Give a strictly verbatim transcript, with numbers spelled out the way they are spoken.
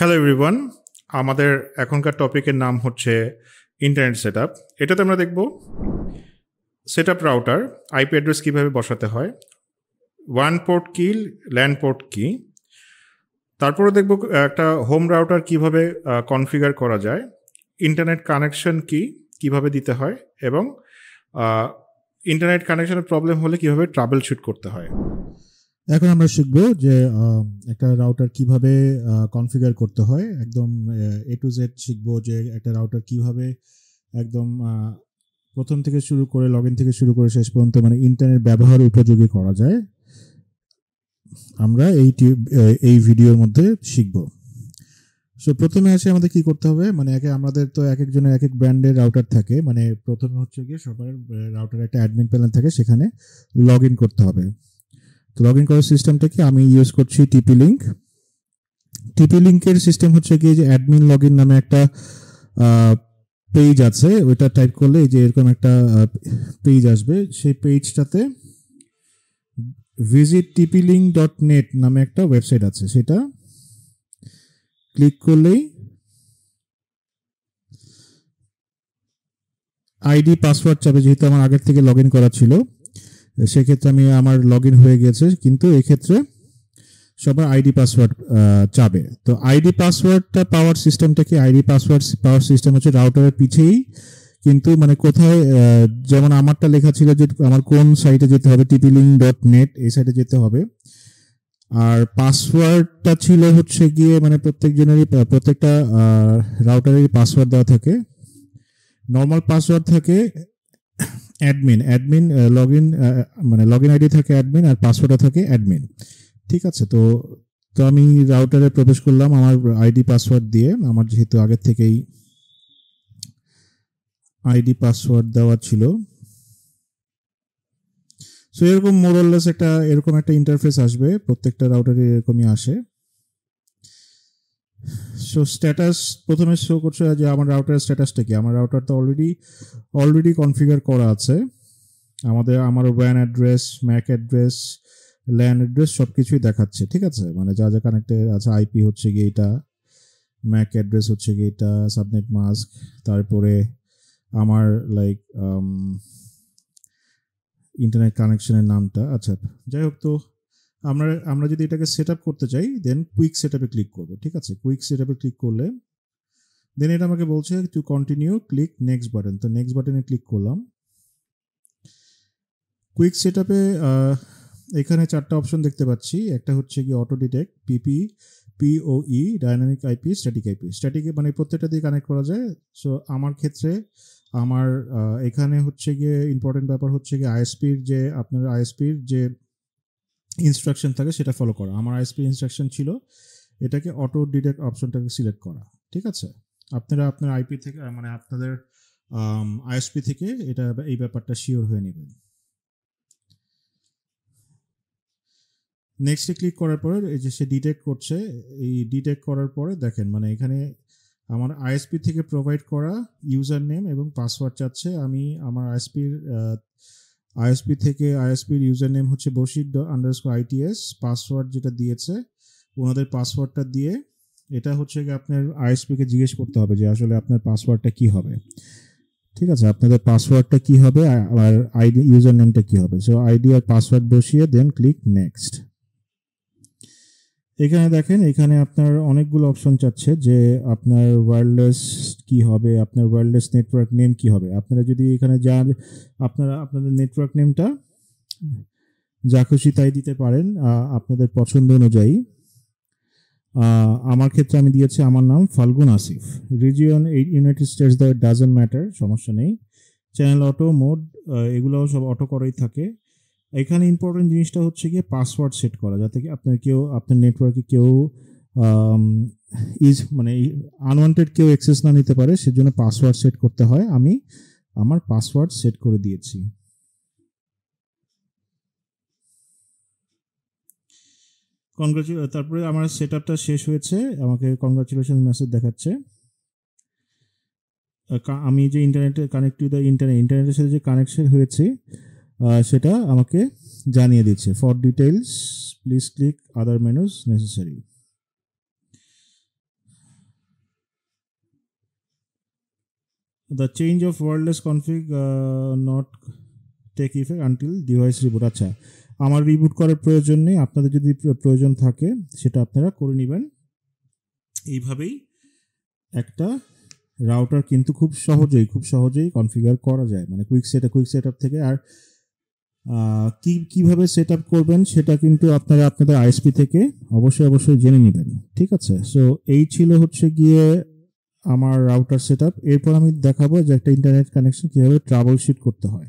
Hello everyone, আমাদের এখনকার টপিকের নাম হচ্ছে ইন্টারনেট সেটআপ। এটাতে আমরা দেখব সেটআপ রাউটার আইপি অ্যাড্রেস কিভাবে বসাতে হয়, ওয়ান পোর্ট কি, ল্যান পোর্ট কি। তারপরে দেখব একটা হোম রাউটার কিভাবে কনফিগার করা যায়, ইন্টারনেট কানেকশন কি কিভাবে দিতে হয় এবং ইন্টারনেট কানেকশনের প্রবলেম হলে কিভাবে ট্রাবল শুট করতে হয়। এখন আমরা শিখব যে একটা রাউটার কিভাবে কনফিগার করতে হয়, একদম এ টু জেড শিখব যে একটা রাউটার কিভাবে একদম প্রথম থেকে শুরু করে লগইন থেকে শুরু করে শেষ পর্যন্ত মানে ইন্টারনেট ব্যবহার উপযোগী করা যায় আমরা এই এই ভিডিওর মধ্যে শিখব। সো প্রথমে আসে আমাদের কি করতে হবে, মানে একে আমাদের তো এক একজনের এক এক ব্র্যান্ডের রাউটার থাকে, মানে প্রথমে হচ্ছে গিয়ে সবার রাউটারে একটা অ্যাডমিন প্যানেল থাকে, সেখানে লগ ইন করতে হবে। তো লগ ইন করার সিস্টেমটা কি, আমি ইউজ করছি টিপি লিঙ্ক। টিপি লিঙ্কের সিস্টেম হচ্ছে কি যে অ্যাডমিন লগ ইন নামে একটা পেজ আছে, ওইটা টাইপ করলে এই যে এরকম একটা পেজ আসবে, সেই পেজটাতে visit T P link dot net নামে একটা ওয়েবসাইট আছে, সেটা ক্লিক করলেই আইডি পাসওয়ার্ড চাবে। যেহেতু আমার আগের থেকে লগ ইন করা ছিল সেক্ষেত্রে আমি আমার লগ ইন হয়ে গেছে, কিন্তু এক্ষেত্রে সবার আইডি পাসওয়ার্ড চাবে। তো আইডি পাসওয়ার্ডটা পাওয়ার সিস্টেমটা কি, আইডি পাসওয়ার্ড পাওয়ার সিস্টেম হচ্ছে রাউটারের পিছেই, কিন্তু মানে কোথায় যেমন আমারটা লেখা ছিল যে আমার কোন সাইটে যেতে হবে, T P link dot net এই সাইটে যেতে হবে। আর পাসওয়ার্ডটা ছিল হচ্ছে গিয়ে মানে প্রত্যেকজনেরই প্রত্যেকটা রাউটারেরই পাসওয়ার্ড দেওয়া থাকে, নর্মাল পাসওয়ার্ড থাকে অ্যাডমিন, অ্যাডমিন লগ ইন মানে লগ ইন আইডি থাকে অ্যাডমিন আর পাসওয়ার্ডটা থাকে অ্যাডমিন। ঠিক আছে, তো তো আমি রাউটারে প্রবেশ করলাম আমার আইডি পাসওয়ার্ড দিয়ে, আমার যেহেতু আগের থেকেই আইডি পাসওয়ার্ড দেওয়া ছিল। সো এরকম মোরলেস একটা এরকম একটা ইন্টারফেস আসবে, প্রত্যেকটা রাউটারে এরকমই আসে। সো স্ট্যাটাস প্রথমে শো করছে যে আমার রাউটারের স্ট্যাটাসটা কি, আমার রাউটার তো অলরেডি অলরেডি কনফিগার করা আছে, আমাদের আমার ওয়ান address, MAC address, LAN address সব কিছুই দেখাচ্ছে। ঠিক আছে, মানে যা যা কানেক্টেড আছে, আইপি হচ্ছে গিয়ে এটা, ম্যাক অ্যাড্রেস হচ্ছে গিয়ে এটা, সাবনেট মাস্ক, তারপরে আমার লাইক ইন্টারনেট কানেকশনের নামটা। আচ্ছা যাই হোক, তো আমরা আমরা যদি এটাকে সেট আপ করতে চাই দেন কুইক সেট আপে ক্লিক করবো। ঠিক আছে, কুইক সেট আপে ক্লিক করলে দেন এটা আমাকে বলছে to continue click next button, তো নেক্সট বাটনে ক্লিক করলাম। কুইক সেট আপে এখানে চারটা অপশন দেখতে পাচ্ছি, একটা হচ্ছে কি auto detect, P P, P O E, dynamic IP, static IP. Static মানে প্রত্যেকটা দিয়ে কানেক্ট করা যায়। সো আমার ক্ষেত্রে আমার এখানে হচ্ছে গিয়ে ইম্পর্টেন্ট ব্যাপার হচ্ছে গিয়ে আইএসপির যে আপনার আইএসপির যে ইনস্ট্রাকশন থাকে সেটা ফলো করা। আমার আইএসপি ইনস্ট্রাকশন ছিল এটাকে অটো ডিটেক্ট অপশনটাকে সিলেক্ট করা। ঠিক আছে, আপনারা আপনার আইপি থেকে মানে আপনাদের আইএসপি থেকে এটা এই ব্যাপারটা শিওর হয়ে নেবেন। নেক্সটে ক্লিক করার পরে এই যে সে ডিটেক্ট করছে, এই ডিটেক্ট করার পরে দেখেন মানে এখানে আমার আইএসপি থেকে প্রোভাইড করা ইউজার নেম এবং পাসওয়ার্ড চাচ্ছে। আমি আমার আইএসপির আইএসপি থেকে আইএসপির ইউজার নেম হচ্ছে বশির আন্ডারস্কোর আইটিএস, পাসওয়ার্ড যেটা দিয়েছে ওনাদের পাসওয়ার্ডটা দিয়ে এটা হচ্ছে কি আপনার আইএসপিকে জিজ্ঞেস করতে হবে যে আসলে আপনার পাসওয়ার্ডটা কি হবে। ঠিক আছে, আপনাদের পাসওয়ার্ডটা কি হবে আর আইডি ইউজার নেমটা কি হবে। সো আইডি আর পাসওয়ার্ড বসিয়ে দেন ক্লিক নেক্সট। এখানে দেখেন এখানে আপনার অনেকগুলো অপশন চাচ্ছে যে আপনার ওয়্যারলেস কি হবে, আপনার ওয়্যারলেস নেটওয়ার্ক নেম কি হবে। আপনারা যদি এখানে যান আপনারা আপনাদের নেটওয়ার্ক নেমটা যা খুশি তাই দিতে পারেন আপনাদের পছন্দ অনুযায়ী। আমার ক্ষেত্রে আমি দিয়েছি আমার নাম Falgun Asif, region United States that doesn't matter, সমস্যা নেই। চ্যানেল অটো, মোড এগুলোও সব অটো করাই থাকে। এখানে ইম্পর্টেন্ট জিনিসটা হচ্ছে গিয়ে পাসওয়ার্ড সেট করা, যাতে কি আপনার কেউ আপনার নেটওয়ার্কে কেউ ইজ মানে আনওয়ান্টেড কেউ অ্যাক্সেস না নিতে পারে, সেজন্য পাসওয়ার্ড সেট করতে হয়। আমি আমার পাসওয়ার্ড সেট করে দিয়েছি। কনগ্রাচু তারপরে আমার সেট আপটা শেষ হয়েছে, আমাকে কনগ্রাচুলেশন মেসেজ দেখাচ্ছে। আমি যে ইন্টারনেটে কানেক্ট টু দ্য ইন্টারনেট ইন্টারনেটের সাথে যে কানেকশন হয়েছে সেটা আমাকে জানিয়ে দিচ্ছে। For details please click other menus necessary. the change of wireless config uh, not take effect until device reboot. আচ্ছা আমার রিবুট করার প্রয়োজন নেই, আপনাদের যদি প্রয়োজন থাকে সেটা আপনারা করে নেবেন। এইভাবেই একটা রাউটার কিন্তু খুব সহজেই খুব সহজেই কনফিগার করা যায়, মানে কুইক সেট কুইক সেটআপ থেকে। আর কি কিভাবে সেটআপ করবেন সেটা কিন্তু আপনারা আপনাদের আইএসপি থেকে অবশ্যই অবশ্যই জেনে নেবেন, ঠিক আছে? সো এই ছিল হচ্ছে গিয়ে আমার রাউটার সেটআপ। এরপর আমি দেখাবো যে একটা ইন্টারনেট কানেকশন কিভাবে ট্রাবল শিট করতে হয়।